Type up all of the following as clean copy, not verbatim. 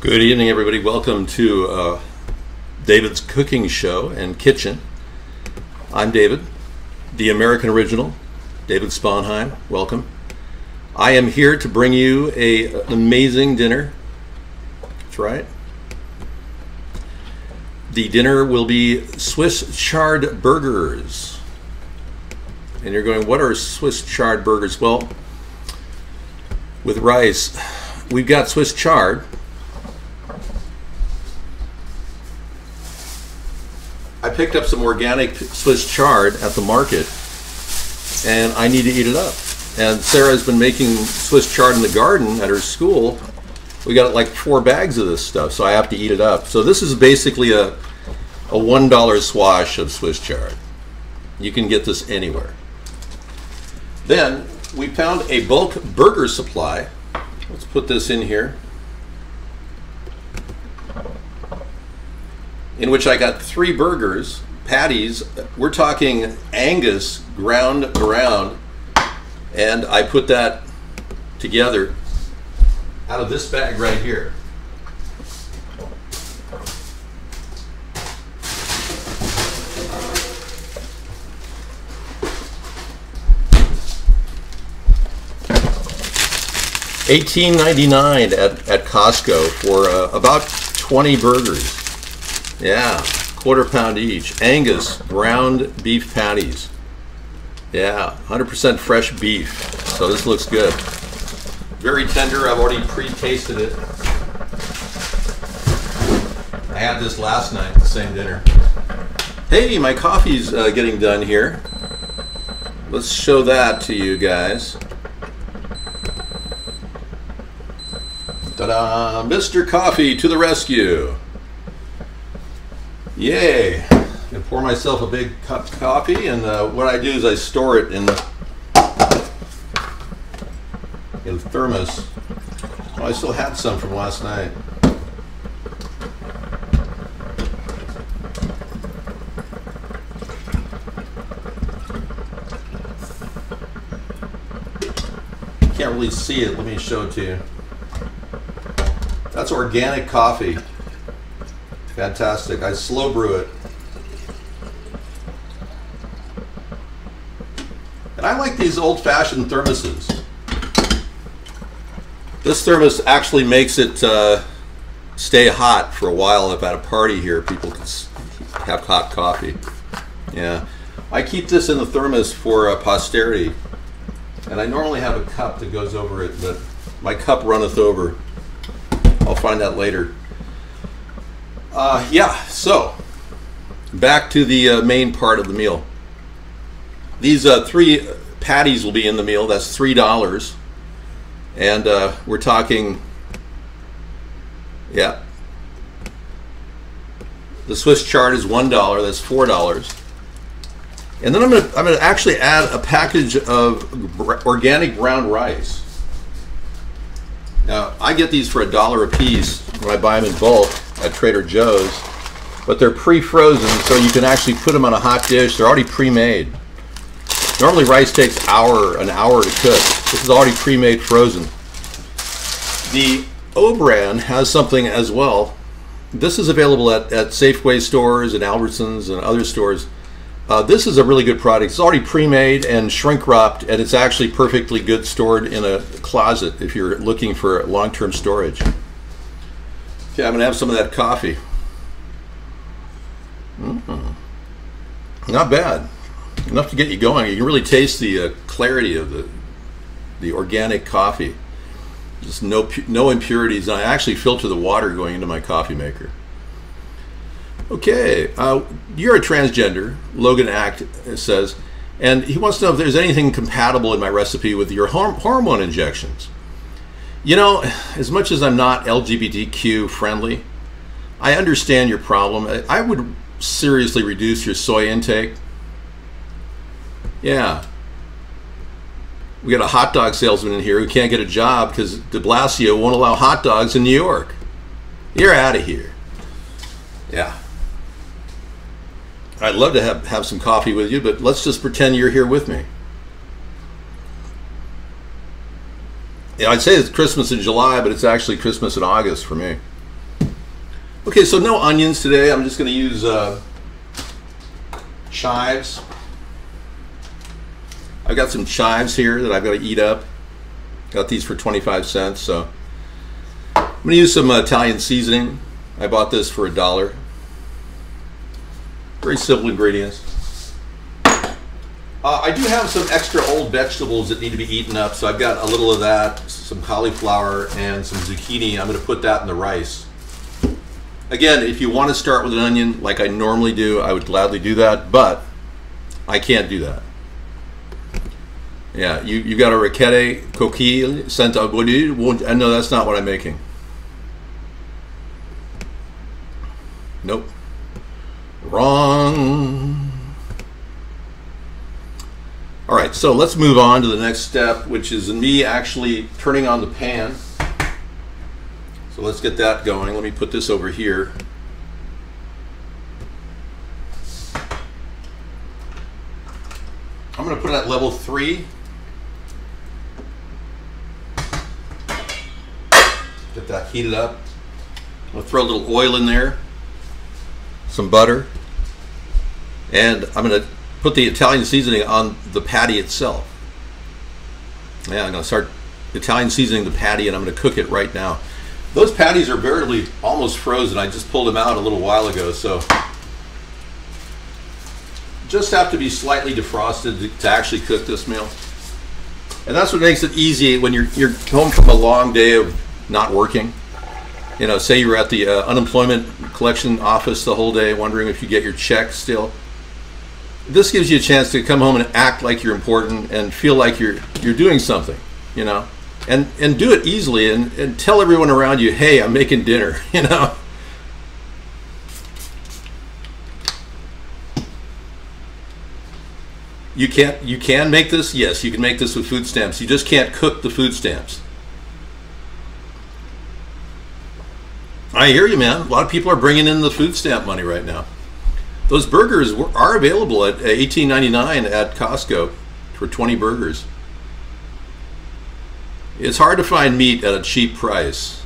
Good evening, everybody. Welcome to David's cooking show and kitchen. I'm David, the American original, David Sponheim. Welcome. I am here to bring you an amazing dinner. That's right. The dinner will be Swiss chard burgers. And you're going, what are Swiss chard burgers? Well, with rice, we've got Swiss chard. I picked up some organic Swiss chard at the market, and I need to eat it up. And Sarah's been making Swiss chard in the garden at her school. We got like 4 bags of this stuff, so I have to eat it up. So this is basically a $1 swash of Swiss chard. You can get this anywhere. Then we found a bulk burger supply. Let's put this in here, in which I got 3 burgers, patties. We're talking Angus ground, and I put that together out of this bag right here. $18.99 at Costco for about 20 burgers. Yeah, quarter-pound each. Angus ground beef patties. Yeah, 100% fresh beef. So this looks good. Very tender. I've already pre-tasted it. I had this last night at the same dinner. Hey, my coffee's getting done here. Let's show that to you guys. Ta-da! Mr. Coffee to the rescue. Yay! I'm gonna pour myself a big cup of coffee, and what I do is I store it in the thermos. Oh, I still had some from last night. Can't really see it. Let me show it to you. That's organic coffee. Fantastic. I slow brew it. And I like these old-fashioned thermoses. This thermos actually makes it stay hot for a while. If at a party here, people can have hot coffee. Yeah. I keep this in the thermos for posterity. And I normally have a cup that goes over it, but my cup runneth over. I'll find that later. Yeah, so back to the main part of the meal. These 3 patties will be in the meal. That's $3, and we're talking, yeah, the Swiss chard is $1. That's $4, and then I'm gonna actually add a package of organic brown rice. Now I get these for $1 a piece when I buy them in bulk at Trader Joe's, but they're pre-frozen, so you can actually put them on a hot dish. They're already pre-made. Normally rice takes an hour to cook. This is already pre-made, frozen. The O brand has something as well. This is available at Safeway stores and Albertsons and other stores. This is a really good product. It's already pre-made and shrink-wrapped, and it's actually perfectly good stored in a closet if you're looking for long-term storage. Okay, I'm gonna have some of that coffee. Not bad. Enough to get you going. You can really taste the clarity of the organic coffee. Just no impurities. And I actually filter the water going into my coffee maker. Okay, you're a transgender, Logan Act says, and he wants to know if there's anything compatible in my recipe with your hormone injections. You know, as much as I'm not LGBTQ friendly, I understand your problem. I would seriously reduce your soy intake. Yeah. We got a hot dog salesman in here who can't get a job because De Blasio won't allow hot dogs in New York. You're out of here. Yeah. I'd love to have some coffee with you, but let's just pretend you're here with me. Yeah, I'd say it's Christmas in July, but it's actually Christmas in August for me. Okay, so no onions today. I'm just going to use chives. I've got some chives here that I've got to eat up. Got these for 25 cents, so I'm going to use some Italian seasoning. I bought this for $1. Very simple ingredients. I do have some extra old vegetables that need to be eaten up, so I've got a little of that, some cauliflower and some zucchini. I'm going to put that in the rice. Again, if you want to start with an onion like I normally do, I would gladly do that, but I can't do that. Yeah, you got a raclette, coquille, Santa Bonita. No, that's not what I'm making. Nope. Wrong. All right, so let's move on to the next step, which is me actually turning on the pan. So let's get that going. Let me put this over here. I'm going to put it at level 3. Get that heated up. I'm going to throw a little oil in there, some butter, and I'm going to put the Italian seasoning on the patty itself. Yeah, I'm going to start Italian seasoning the patty, and I'm going to cook it right now. Those patties are barely almost frozen. I just pulled them out a little while ago, so just have to be slightly defrosted to actually cook this meal. And that's what makes it easy when you're home from a long day of not working. You know, say you were at the unemployment collection office the whole day wondering if you get your check still. This gives you a chance to come home and act like you're important and feel like you're doing something, you know. And do it easily and tell everyone around you, hey, I'm making dinner, you know. You can make this? Yes, you can make this with food stamps. You just can't cook the food stamps. I hear you, man. A lot of people are bringing in the food stamp money right now. Those burgers are available at $18.99 at Costco for 20 burgers. It's hard to find meat at a cheap price.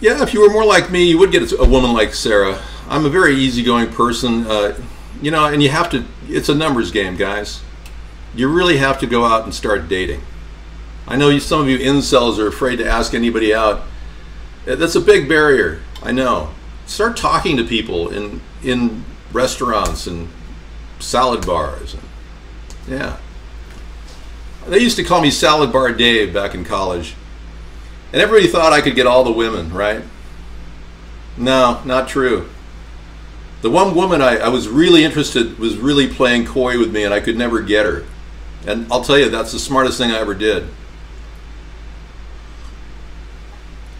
Yeah, if you were more like me, you would get a woman like Sarah. I'm a very easygoing person, you know, and you have to, it's a numbers game, guys. You really have to go out and start dating. I know some of you incels are afraid to ask anybody out. That's a big barrier, I know. Start talking to people in restaurants and salad bars. And, yeah. They used to call me Salad Bar Dave back in college. And everybody thought I could get all the women, right? No, not true. The one woman I was really interested was really playing coy with me, and I could never get her. And I'll tell you, that's the smartest thing I ever did.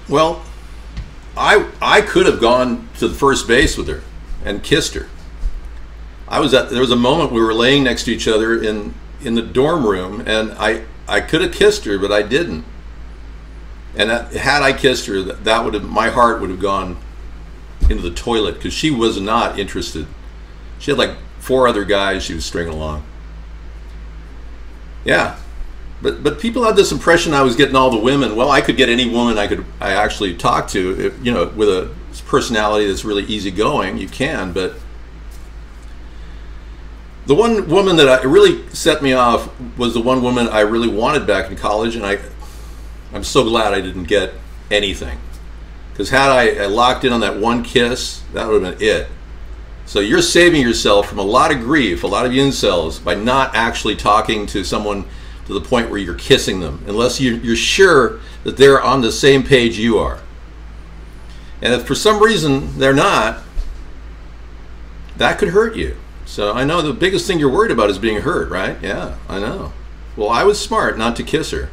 Well, I could have gone to the first base with her and kissed her. There was a moment we were laying next to each other in the dorm room, and I could have kissed her, but I didn't. And had I kissed her, that would have, my heart would have gone into the toilet, because she was not interested. She had like 4 other guys she was stringing along. Yeah, but people had this impression I was getting all the women. Well, I could get any woman I actually talked to, if, you know, with a personality that's really easygoing. You can, but the one woman that really set me off was the one woman I really wanted back in college, and I'm so glad I didn't get anything. Because had I locked in on that one kiss, that would have been it. So you're saving yourself from a lot of grief, a lot of incels, by not actually talking to someone to the point where you're kissing them, unless you're sure that they're on the same page you are. And if for some reason they're not, that could hurt you. So I know the biggest thing you're worried about is being hurt, right? Yeah, I know. Well, I was smart not to kiss her.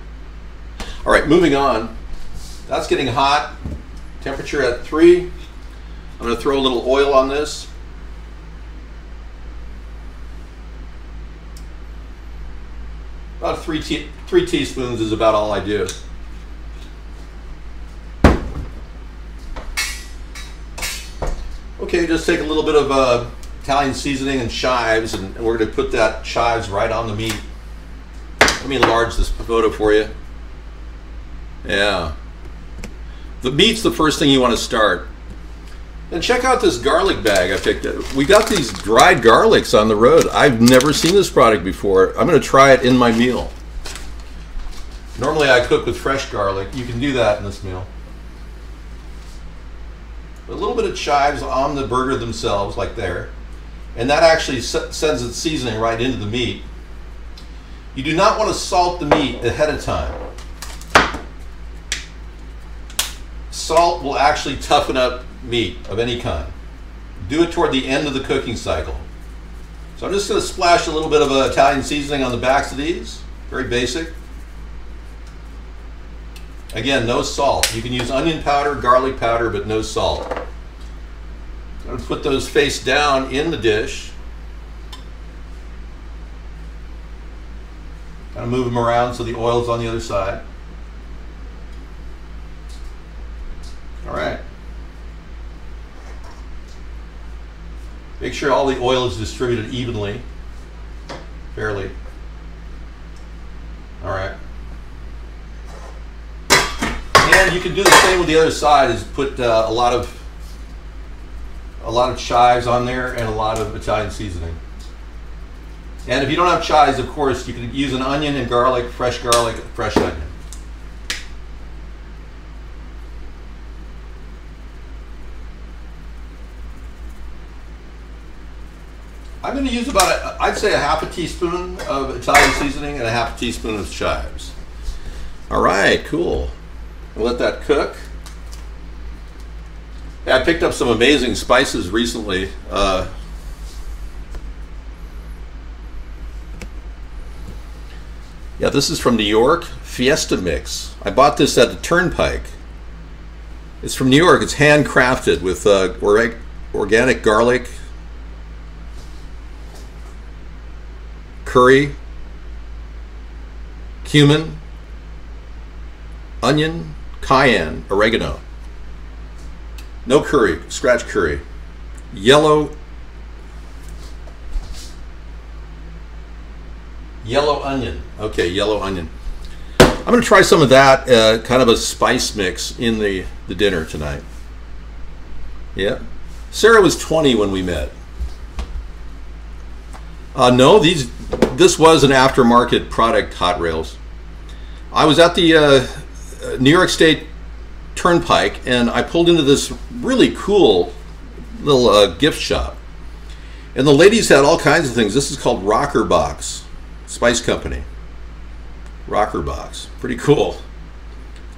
All right, moving on. That's getting hot. Temperature at 3. I'm going to throw a little oil on this. About 3 teaspoons is about all I do. Okay, just take a little bit of Italian seasoning and chives, and we're going to put that chives right on the meat. Let me enlarge this photo for you. Yeah. The meat's the first thing you want to start. And check out this garlic bag I picked up. We got these dried garlics on the road. I've never seen this product before. I'm going to try it in my meal. Normally I cook with fresh garlic. You can do that in this meal. A little bit of chives on the burger themselves, like there. And that actually sends its seasoning right into the meat. You do not want to salt the meat ahead of time. Salt will actually toughen up meat of any kind. Do it toward the end of the cooking cycle. So I'm just going to splash a little bit of Italian seasoning on the backs of these. Very basic. Again, no salt. You can use onion powder, garlic powder, but no salt. I'm going to put those face down in the dish. Kind of move them around so the oil's on the other side. All right. Make sure all the oil is distributed evenly, fairly. All right. And you can do the same with the other side, is put a lot of chives on there and a lot of Italian seasoning. And if you don't have chives, of course, you can use an onion and garlic, fresh onion. I'm going to use about, I'd say, a half a teaspoon of Italian seasoning and a half a teaspoon of chives. All right, cool. We'll let that cook. Yeah, I picked up some amazing spices recently. Yeah, this is from New York, Fiesta Mix. I bought this at the Turnpike. It's from New York. It's handcrafted with organic garlic, curry, cumin, onion, cayenne, oregano. No curry, scratch curry. Yellow onion. Okay, yellow onion. I'm going to try some of that, kind of a spice mix in the dinner tonight. Yeah. Sarah was 20 when we met. No, this was an aftermarket product, Hot Rails. I was at the New York State Turnpike, and I pulled into this really cool little gift shop. And the ladies had all kinds of things. This is called Rockerbox Spice Company. Rockerbox, pretty cool.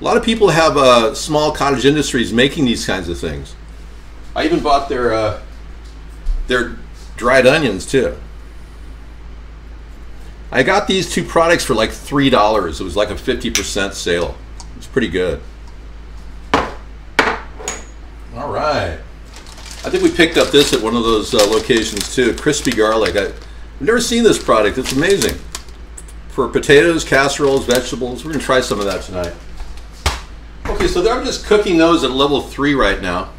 A lot of people have small cottage industries making these kinds of things. I even bought their dried onions too. I got these two products for like $3. It was like a 50% sale. It's pretty good. All right. I think we picked up this at one of those locations too, crispy garlic. I've never seen this product. It's amazing. For potatoes, casseroles, vegetables. We're going to try some of that tonight. Okay, so I'm just cooking those at level 3 right now.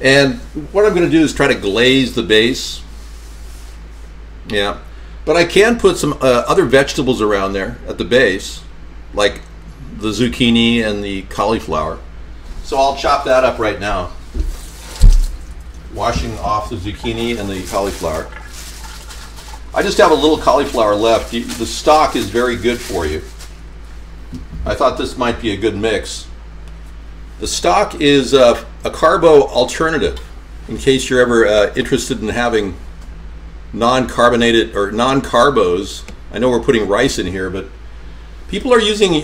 And what I'm going to do is try to glaze the base. Yeah. But I can put some other vegetables around there at the base, like the zucchini and the cauliflower. So I'll chop that up right now, washing off the zucchini and the cauliflower. I just have a little cauliflower left. The stock is very good for you. I thought this might be a good mix. The stock is a carbo alternative, in case you're ever interested in having non-carbonated or non-carbos. I know we're putting rice in here, but people are using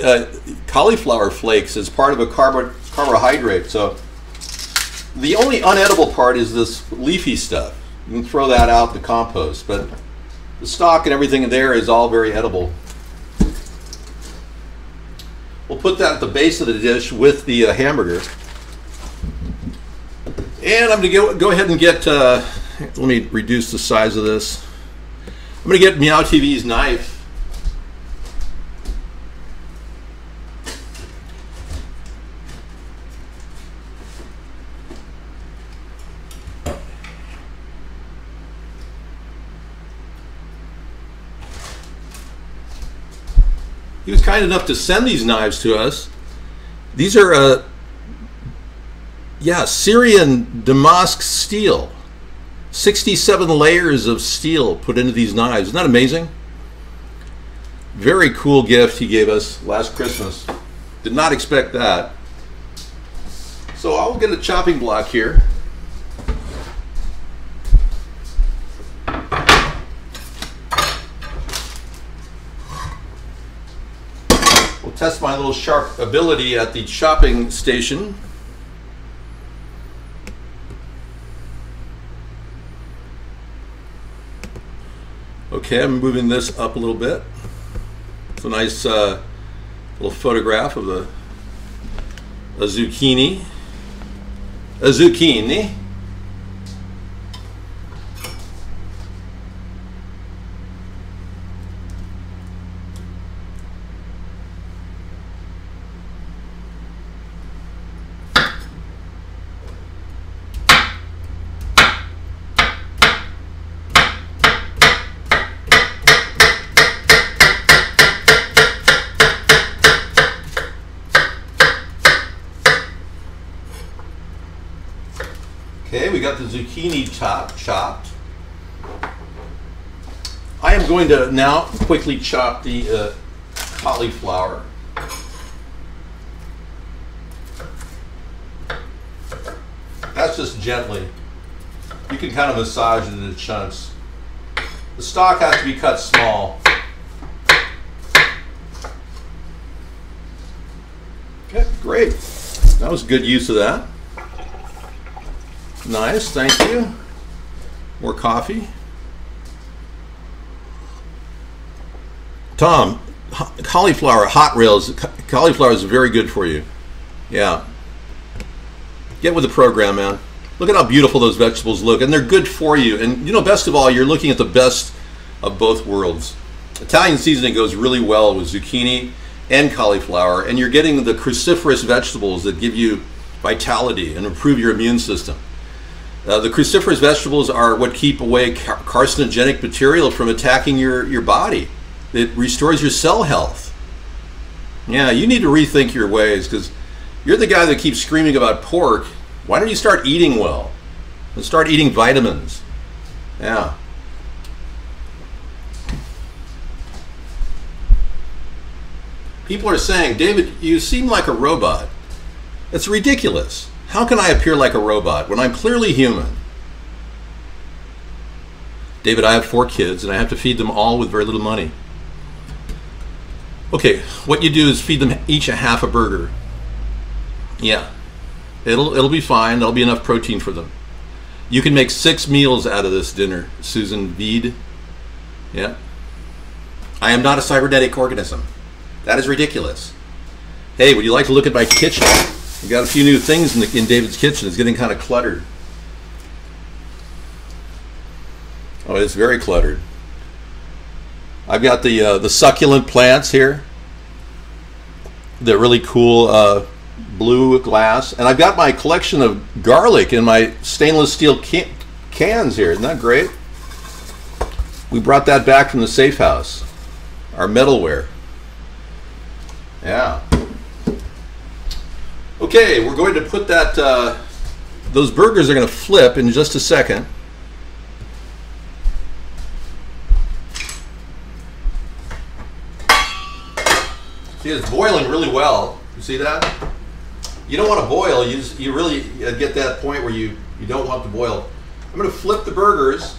cauliflower flakes as part of a carbohydrate. So the only unedible part is this leafy stuff. You can throw that out the compost, but the stock and everything in there is all very edible. We'll put that at the base of the dish with the hamburger. And I'm going to go ahead and get let me reduce the size of this. I'm going to get Meow TV's knife. He was kind enough to send these knives to us. These are Yeah, Syrian Damascus steel. 67 layers of steel put into these knives. Isn't that amazing? Very cool gift he gave us last Christmas. Did not expect that. So I'll get a chopping block here. We'll test my little sharp ability at the chopping station. Okay, I'm moving this up a little bit. It's a nice little photograph of a zucchini. A zucchini. Okay, we got the zucchini chopped. I am going to now quickly chop the cauliflower. That's just gently. You can kind of massage it into chunks. The stalk has to be cut small. Okay, great. That was good use of that. Nice, thank you. More coffee. Tom, cauliflower, hot rails. Cauliflower is very good for you. Yeah. Get with the program, man. Look at how beautiful those vegetables look, and they're good for you. And you know, best of all, you're looking at the best of both worlds. Italian seasoning goes really well with zucchini and cauliflower, and you're getting the cruciferous vegetables that give you vitality and improve your immune system. The cruciferous vegetables are what keep away carcinogenic material from attacking your body. It restores your cell health. Yeah, you need to rethink your ways, because you're the guy that keeps screaming about pork. Why don't you start eating well and start eating vitamins? Yeah. People are saying, David, you seem like a robot. It's ridiculous. How can I appear like a robot when I'm clearly human? David, I have 4 kids and I have to feed them all with very little money. Okay, what you do is feed them each half a burger. Yeah, it'll be fine. There'll be enough protein for them. You can make 6 meals out of this dinner, Susan Veed. Yeah. I am not a cybernetic organism. That is ridiculous. Hey, would you like to look at my kitchen? We've got a few new things in David's kitchen. It's getting kind of cluttered. Oh, it's very cluttered. I've got the succulent plants here. They're really cool blue glass. And I've got my collection of garlic in my stainless steel cans here. Isn't that great? We brought that back from the safe house. Our metalware. Yeah. Okay, we're going to put that, those burgers are going to flip in just a second. See, it's boiling really well. You see that? You don't want to boil. You really get that point where you don't want to boil. I'm going to flip the burgers.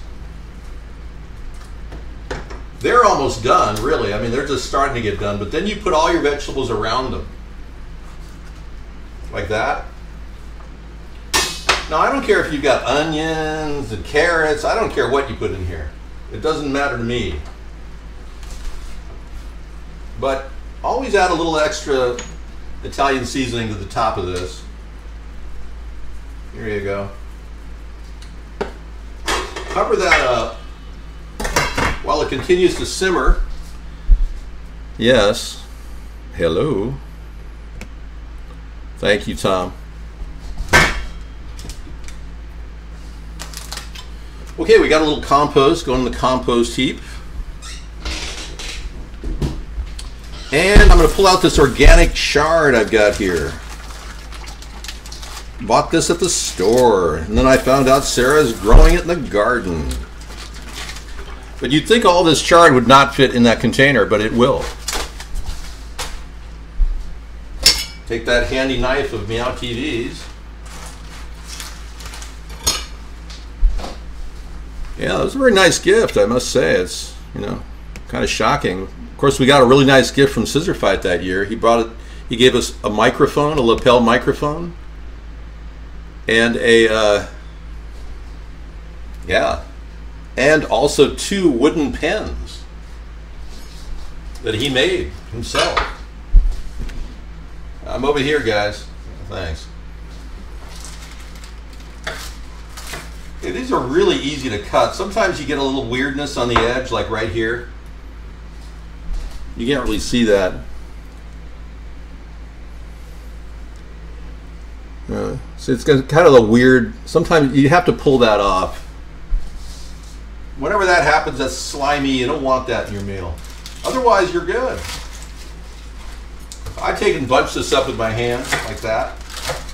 They're almost done, really. I mean, they're just starting to get done. But then you put all your vegetables around them. Like that. Now, I don't care if you've got onions and carrots. I don't care what you put in here. It doesn't matter to me. But always add a little extra Italian seasoning to the top of this. Here you go. Cover that up while it continues to simmer. Yes. Hello. Thank you, Tom. Okay, we got a little compost going in the compost heap. And I'm going to pull out this organic chard I've got here. Bought this at the store, and then I found out Sarah's growing it in the garden. But you'd think all this chard would not fit in that container, but it will. Take that handy knife of Meow TV's. Yeah, it was a very nice gift, I must say. It's, you know, kind of shocking. Of course, we got a really nice gift from Scissor Fight that year. He brought it. He gave us a microphone, a lapel microphone, and a and also two wooden pens that he made himself. I'm over here, guys. Thanks. Yeah, these are really easy to cut. Sometimes you get a little weirdness on the edge, like right here. You can't really see that. So it's kind of a weird, sometimes you have to pull that off. Whenever that happens, that's slimy. You don't want that in your meal. Otherwise, you're good. I've taken and bunched this up with my hand like that.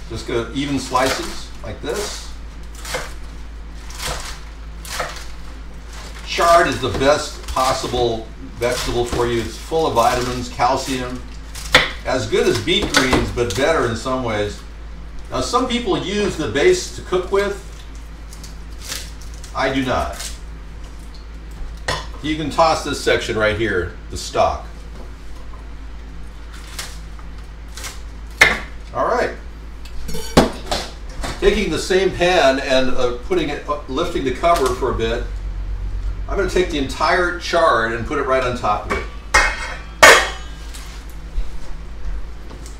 Just go even slices like this. Chard is the best possible vegetable for you. It's full of vitamins, calcium, as good as beet greens, but better in some ways. Now, some people use the base to cook with. I do not. You can toss this section right here, the stock. All right. Taking the same pan and lifting the cover for a bit, I'm going to take the entire chard and put it right on top of it.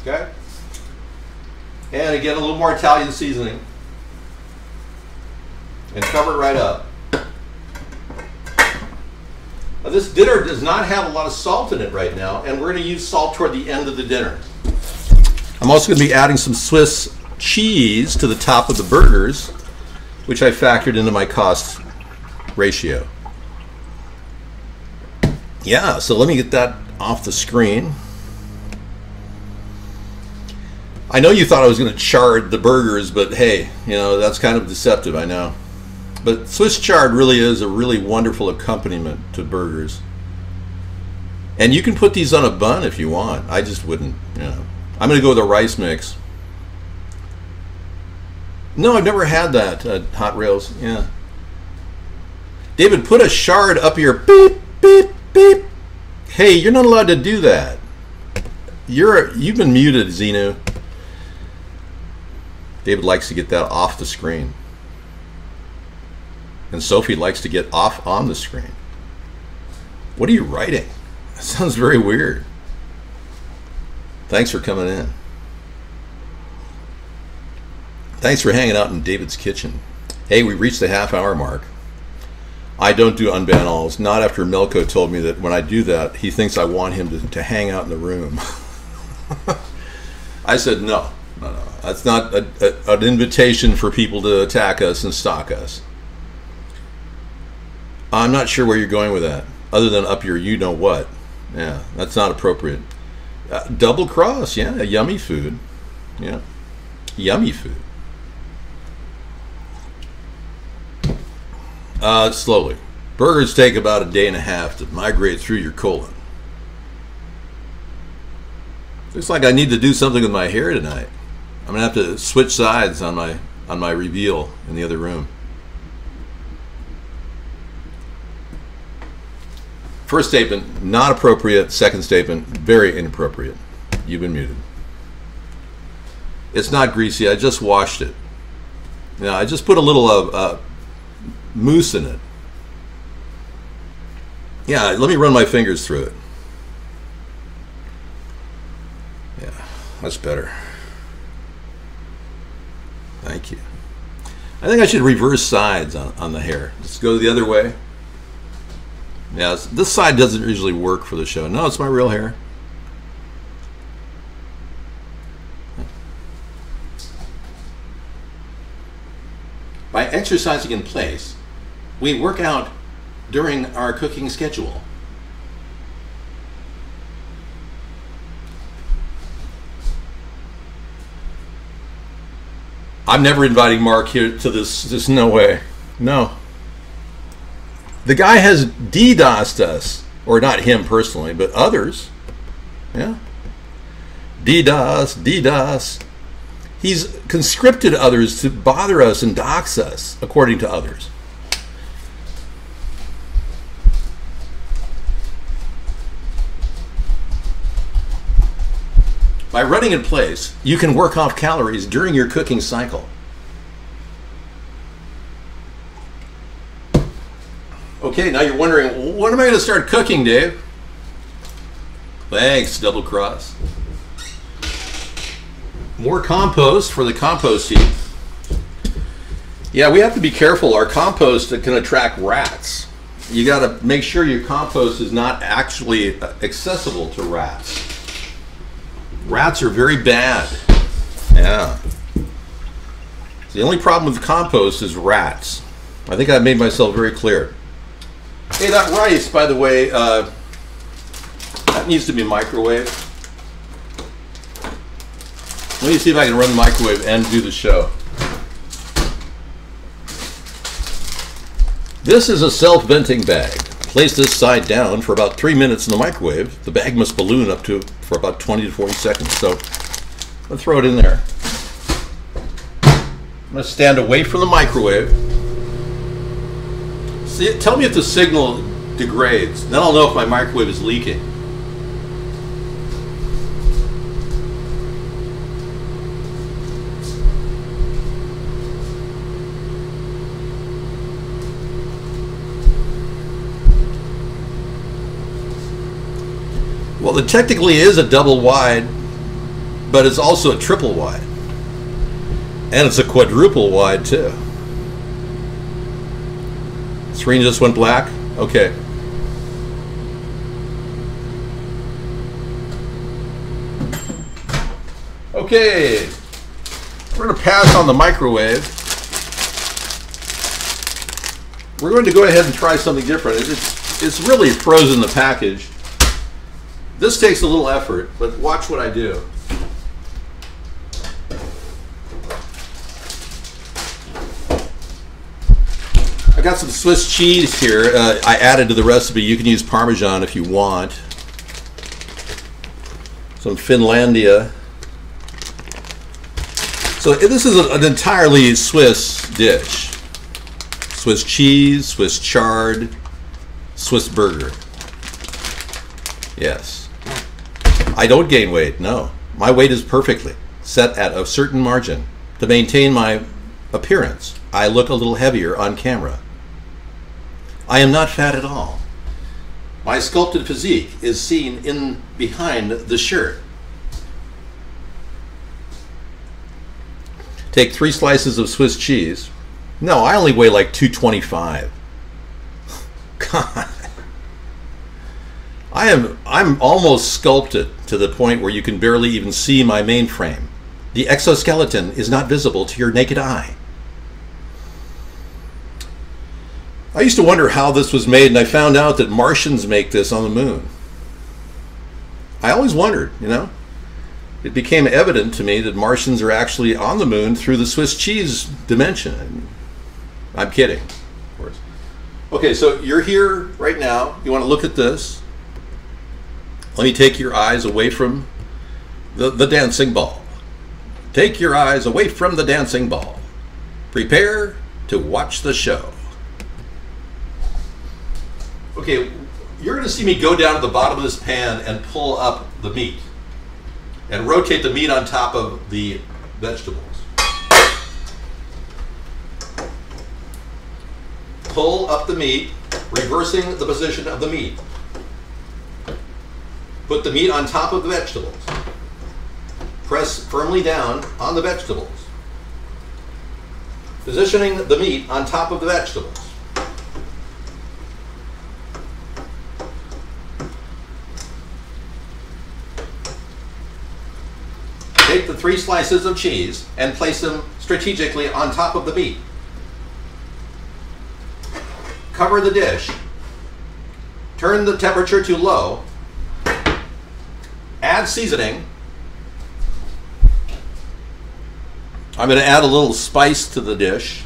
Okay? And again, a little more Italian seasoning. And cover it right up. Now, this dinner does not have a lot of salt in it right now, and we're going to use salt toward the end of the dinner. I'm also going to be adding some Swiss cheese to the top of the burgers, which I factored into my cost ratio. Yeah, so let me get that off the screen. I know you thought I was going to chard the burgers, but hey, you know, that's kind of deceptive, I know. But Swiss chard really is a really wonderful accompaniment to burgers. And you can put these on a bun if you want. I just wouldn't, you know. I'm going to go with a rice mix. No, I've never had that, Hot Rails, yeah. David, put a chard up your beep, beep. Beep. Hey, you're not allowed to do that. You've been muted, Xenu. David likes to get that off the screen. And Sophie likes to get off on the screen. What are you writing? That sounds very weird. Thanks for coming in. Thanks for hanging out in David's kitchen. Hey, we reached the half-hour mark. I don't do unban alls, not after Milko told me that when I do that, he thinks I want him to hang out in the room. I said, no, that's not an invitation for people to attack us and stalk us. I'm not sure where you're going with that, other than up your you-know-what. Yeah, that's not appropriate. Double cross, yeah, yummy food. Yeah, yummy food. Slowly. Burgers take about a day and a half to migrate through your colon. Looks like I need to do something with my hair tonight. I'm gonna have to switch sides on my reveal in the other room. First statement, not appropriate. Second statement, very inappropriate. You've been muted. It's not greasy. I just washed it. Now I just put a little of mousse in it. Yeah, let me run my fingers through it. Yeah, that's better. Thank you. I think I should reverse sides on the hair. Just go the other way. Yeah, this side doesn't usually work for the show. No, it's my real hair. By exercising in place, we work out during our cooking schedule. I'm never inviting Mark here to this. There's no way. No. The guy has DDoSed us. Or not him personally, but others. Yeah. DDoS, DDoS. He's conscripted others to bother us and dox us, according to others. By running in place, you can work off calories during your cooking cycle. Okay, now you're wondering, when am I going to start cooking, Dave? Thanks, Double Cross. More compost for the compost heap. Yeah, we have to be careful. Our compost can attract rats. You got to make sure your compost is not actually accessible to rats. Rats are very bad. Yeah. The only problem with compost is rats. I think I've made myself very clear. Hey, that rice, by the way, that needs to be microwaved. Let me see if I can run the microwave and do the show. This is a self-venting bag. Place this side down for about 3 minutes in the microwave. The bag must balloon up to for about 20 to 40 seconds. So I'll throw it in there. I'm going to stand away from the microwave. See, tell me if the signal degrades. Then I'll know if my microwave is leaking. Well, it technically is a double wide, but it's also a triple wide. And it's a quadruple wide, too. Screen just went black? Okay. Okay. We're going to pass on the microwave. We're going to go ahead and try something different. It's really frozen the package. This takes a little effort, but watch what I do. I got some Swiss cheese here. I added to the recipe. You can use Parmesan if you want. Some Finlandia. So this is an entirely Swiss dish. Swiss cheese, Swiss chard, Swiss burger. Yes. I don't gain weight, no. My weight is perfectly set at a certain margin. To maintain my appearance, I look a little heavier on camera. I am not fat at all. My sculpted physique is seen in behind the shirt. Take 3 slices of Swiss cheese. No, I only weigh like 225. God. I'm almost sculpted to the point where you can barely even see my main frame. The exoskeleton is not visible to your naked eye. I used to wonder how this was made, and I found out that Martians make this on the moon. I always wondered, you know. It became evident to me that Martians are actually on the moon through the Swiss cheese dimension. I'm kidding, of course. Okay, so you're here right now. You want to look at this. Let me take your eyes away from the dancing ball. Take your eyes away from the dancing ball. Prepare to watch the show. Okay, you're going to see me go down to the bottom of this pan and pull up the meat and rotate the meat on top of the vegetables. Pull up the meat, reversing the position of the meat. Put the meat on top of the vegetables. Press firmly down on the vegetables. Positioning the meat on top of the vegetables. Take the 3 slices of cheese and place them strategically on top of the meat. Cover the dish. Turn the temperature to low. Add seasoning. I'm going to add a little spice to the dish.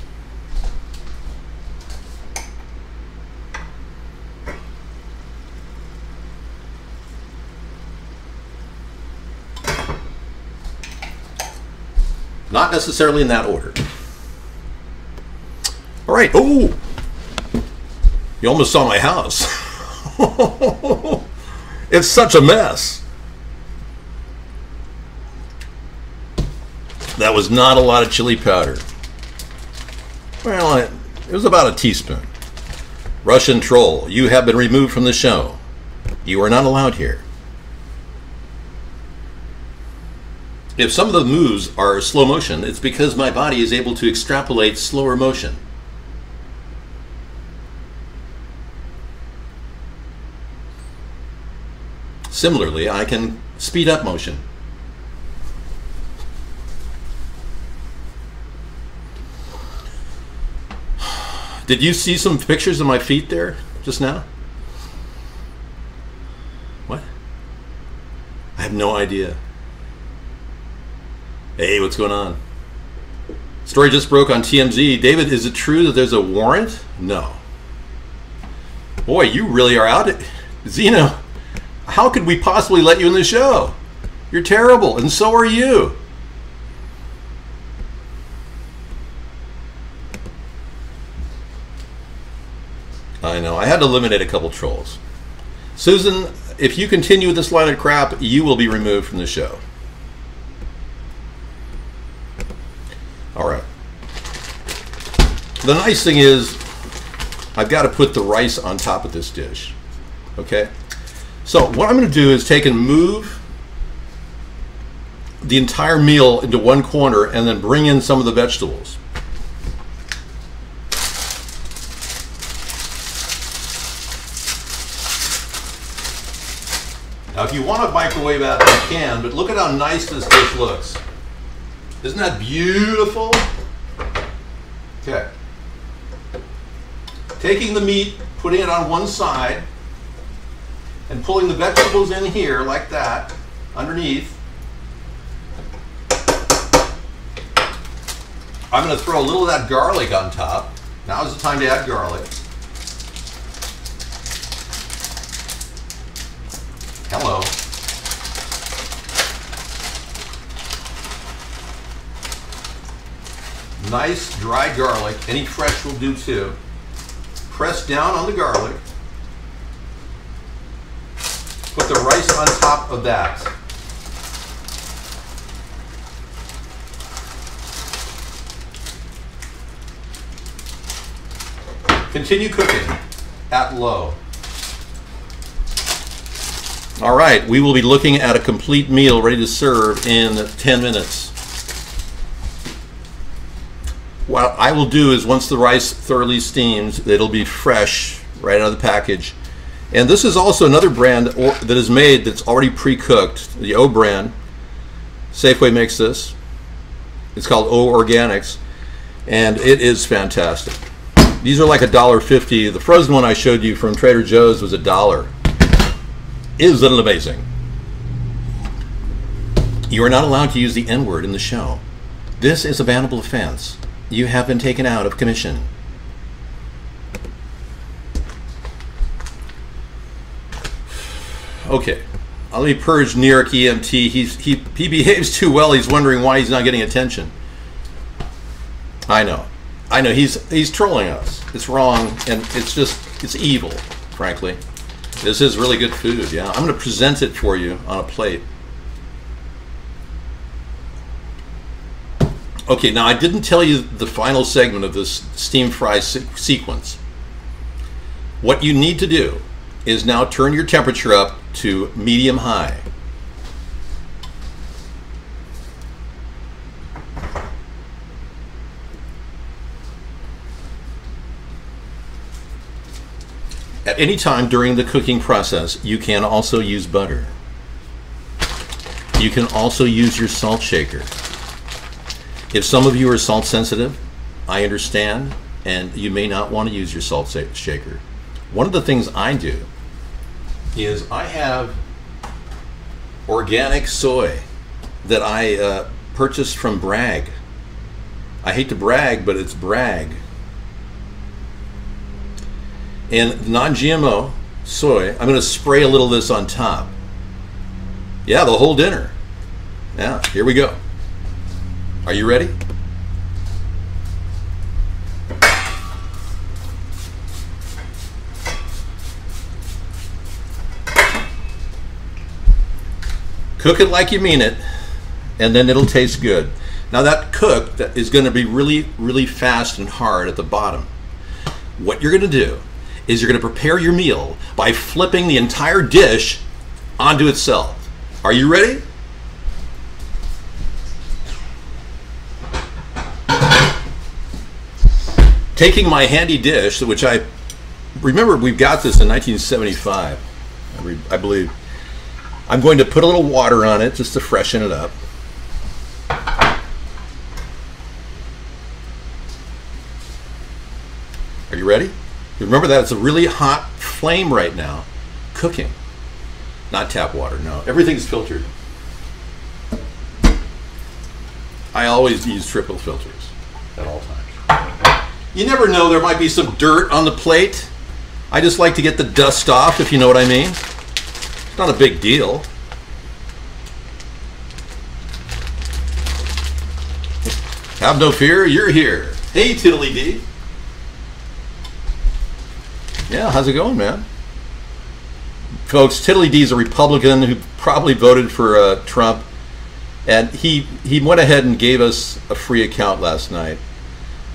Not necessarily in that order. All right. Oh, you almost saw my house. It's such a mess. That was not a lot of chili powder. Well, it was about a teaspoon. Russian troll, you have been removed from the show. You are not allowed here. If some of the moves are slow motion, it's because my body is able to extrapolate slower motion. Similarly, I can speed up motion. Did you see some pictures of my feet there just now? What? I have no idea. Hey, what's going on? Story just broke on TMZ. David, is it true that there's a warrant? No. Boy, you really are out. Zeno, how could we possibly let you in the show? You're terrible, and so are you. I know. I had to eliminate a couple trolls. Susan, if you continue with this line of crap, you will be removed from the show. All right. The nice thing is I've got to put the rice on top of this dish. Okay? So what I'm going to do is take and move the entire meal into one corner and then bring in some of the vegetables. Now, if you want to microwave out, you can, but look at how nice this dish looks. Isn't that beautiful? Okay. Taking the meat, putting it on one side, and pulling the vegetables in here like that, underneath. I'm going to throw a little of that garlic on top. Now's the time to add garlic. Hello. Nice dry garlic. Any fresh will do too. Press down on the garlic. Put the rice on top of that. Continue cooking at low. All right, we will be looking at a complete meal ready to serve in 10 minutes. What I will do is once the rice thoroughly steams, it'll be fresh right out of the package. And this is also another brand that is made that's already pre-cooked, the O brand. Safeway makes this. It's called O Organics, and it is fantastic. These are like $1.50. The frozen one I showed you from Trader Joe's was $1. Isn't it amazing? You are not allowed to use the N-word in the show. This is a bannable offense. You have been taken out of commission. Okay, let me purge New York EMT. He behaves too well. He's wondering why he's not getting attention. I know. He's trolling us. It's wrong, and it's evil, frankly. This is really good food, yeah. I'm going to present it for you on a plate. Okay, now I didn't tell you the final segment of this steam fry sequence. What you need to do is now turn your temperature up to medium high. At any time during the cooking process, you can also use butter. You can also use your salt shaker. If some of you are salt sensitive, I understand, and you may not want to use your salt shaker. One of the things I do is I have organic soy that I purchased from Bragg. I hate to brag, but it's Bragg. And non-GMO soy, I'm going to spray a little of this on top. Yeah, the whole dinner. Yeah, here we go. Are you ready? Cook it like you mean it, and then it'll taste good. Now that cook that is going to be really, really fast and hard at the bottom. What you're going to do is you're going to prepare your meal by flipping the entire dish onto itself. Are you ready? Taking my handy dish, which I remember we've got this in 1975, I believe. I'm going to put a little water on it just to freshen it up. Are you ready? Remember that it's a really hot flame right now. Cooking. Not tap water, no. Everything's filtered. I always use triple filters at all times. You never know, there might be some dirt on the plate. I just like to get the dust off, if you know what I mean. Not a big deal. Have no fear, you're here. Hey, Tiddly-D. Yeah, how's it going, man? Folks, Tiddly-D's a Republican who probably voted for Trump, and he went ahead and gave us a free account last night,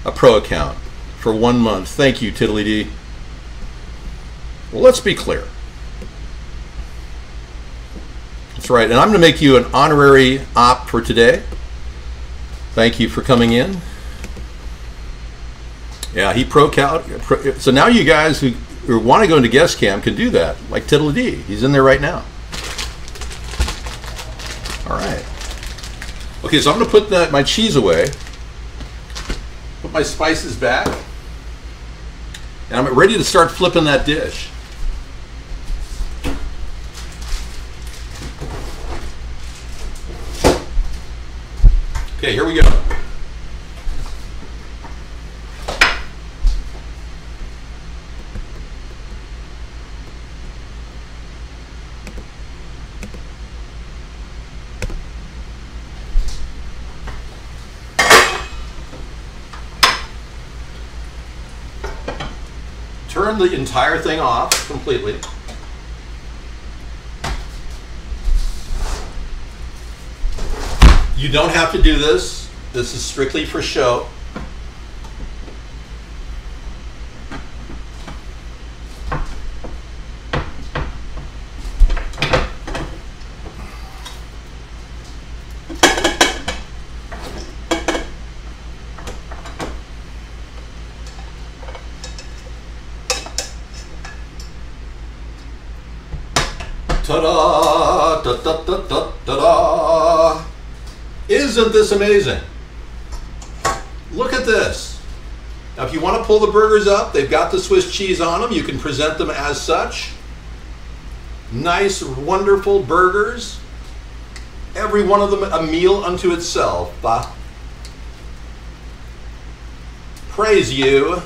a pro account, for 1 month. Thank you, Tiddly-D. Well, let's be clear. That's right, and I'm going to make you an honorary op for today. Thank you for coming in. Yeah, he pro-cow. So now you guys who want to go into guest cam can do that, like Tiddly-D. He's in there right now. All right. Okay, so I'm going to put my cheese away, put my spices back, and I'm ready to start flipping that dish. Okay, here we go. Turn the entire thing off completely. You don't have to do this. This is strictly for show. Ta-da! Da-da-da-da-da-da! Isn't this amazing? Look at this. Now, if you want to pull the burgers up, they've got the Swiss cheese on them. You can present them as such. Nice, wonderful burgers. Every one of them a meal unto itself. Bah. Praise you.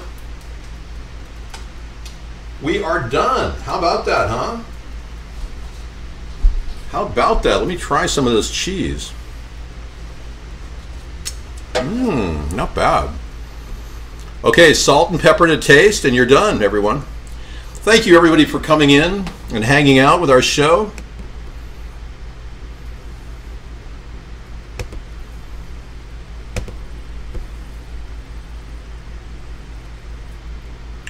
We are done. How about that, huh? How about that? Let me try some of this cheese. Mmm, not bad. Okay, salt and pepper to taste, and you're done, everyone. Thank you, everybody, for coming in and hanging out with our show.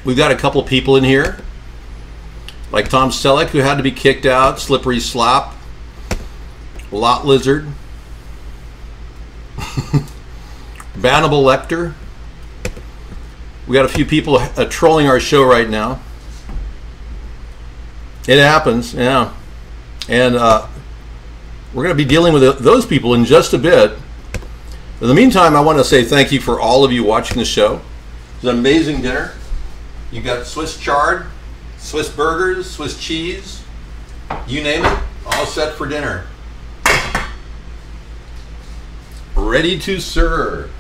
We've got a couple people in here, like Tom Selleck, who had to be kicked out, Slippery Slop, Lot Lizard. Bannable Lecter. We got a few people trolling our show right now. It happens, yeah. And we're going to be dealing with those people in just a bit. In the meantime, I want to say thank you for all of you watching the show. It's an amazing dinner. You got Swiss chard, Swiss burgers, Swiss cheese, you name it, all set for dinner. Ready to serve.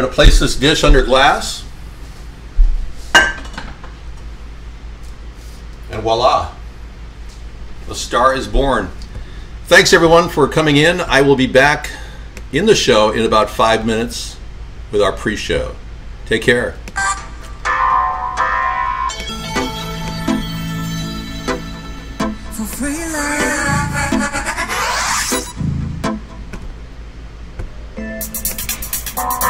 going to place this dish under glass. And voila, the star is born. Thanks everyone for coming in. I will be back in the show in about 5 minutes with our pre-show. Take care. For free love.